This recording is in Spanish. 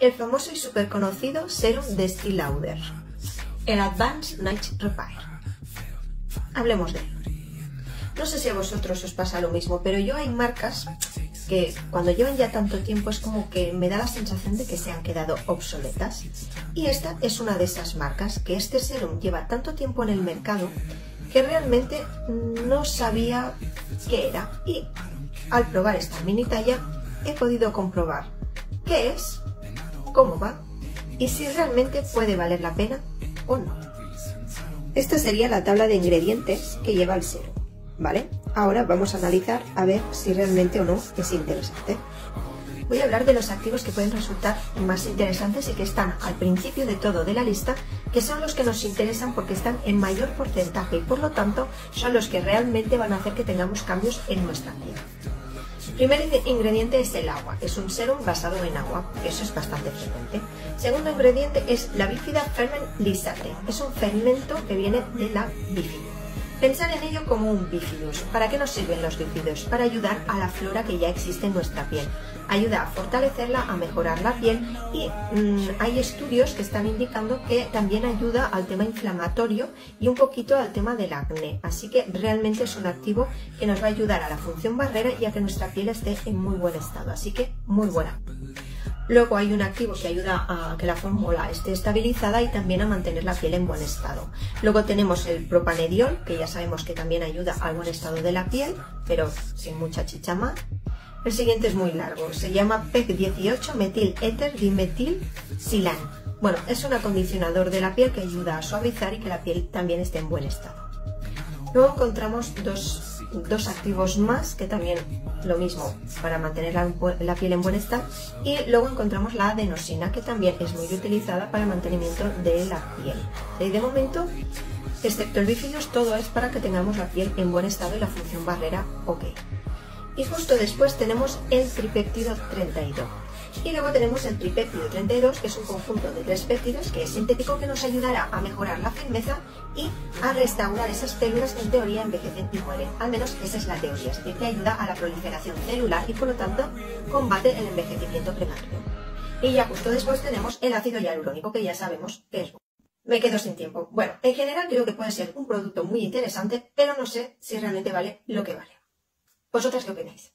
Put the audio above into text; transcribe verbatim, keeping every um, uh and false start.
el famoso y súper conocido serum de Estee Lauder, el Advanced Night Repair. Hablemos de él. No sé si a vosotros os pasa lo mismo, pero yo hay marcas que cuando llevan ya tanto tiempo es como que me da la sensación de que se han quedado obsoletas. Y esta es una de esas marcas que este serum lleva tanto tiempo en el mercado que realmente no sabía qué era. Y al probar esta mini talla he podido comprobar qué es, cómo va y si realmente puede valer la pena o no. Esta sería la tabla de ingredientes que lleva el serum, ¿vale? Ahora vamos a analizar a ver si realmente o no es interesante. Voy a hablar de los activos que pueden resultar más interesantes y que están al principio de todo de la lista, que son los que nos interesan porque están en mayor porcentaje y por lo tanto son los que realmente van a hacer que tengamos cambios en nuestra piel. El primer ingrediente es el agua, es un serum basado en agua, eso es bastante frecuente. El segundo ingrediente es la Bífida Ferment Lysate, es un fermento que viene de la bífida. Pensar en ello como un bífidus. ¿Para qué nos sirven los bífidos? Para ayudar a la flora que ya existe en nuestra piel. Ayuda a fortalecerla, a mejorar la piel y mmm, hay estudios que están indicando que también ayuda al tema inflamatorio y un poquito al tema del acné. Así que realmente es un activo que nos va a ayudar a la función barrera y a que nuestra piel esté en muy buen estado. Así que muy buena. Luego hay un activo que ayuda a que la fórmula esté estabilizada y también a mantener la piel en buen estado. Luego tenemos el propanediol, que ya sabemos que también ayuda al buen estado de la piel, pero sin mucha chichama. El siguiente es muy largo, se llama P E G dieciocho metil éter dimetil silán. Bueno, es un acondicionador de la piel que ayuda a suavizar y que la piel también esté en buen estado. Luego encontramos dos... dos activos más que también lo mismo para mantener la, la piel en buen estado, y luego encontramos la adenosina, que también es muy utilizada para el mantenimiento de la piel. Y de momento, excepto el bífidus, todo es para que tengamos la piel en buen estado y la función barrera ok. Y justo después tenemos el Tripéptido treinta y dos. Y luego tenemos el Tripéptido treinta y dos, que es un conjunto de tres péptidos que es sintético, que nos ayudará a mejorar la firmeza y a restaurar esas células que en teoría envejecen y mueren. Al menos esa es la teoría, es decir, que ayuda a la proliferación celular y por lo tanto combate el envejecimiento prematuro. Y ya justo después tenemos el ácido hialurónico, que ya sabemos que es bueno. Me quedo sin tiempo. Bueno, en general creo que puede ser un producto muy interesante, pero no sé si realmente vale lo que vale. ¿Vosotras qué opináis?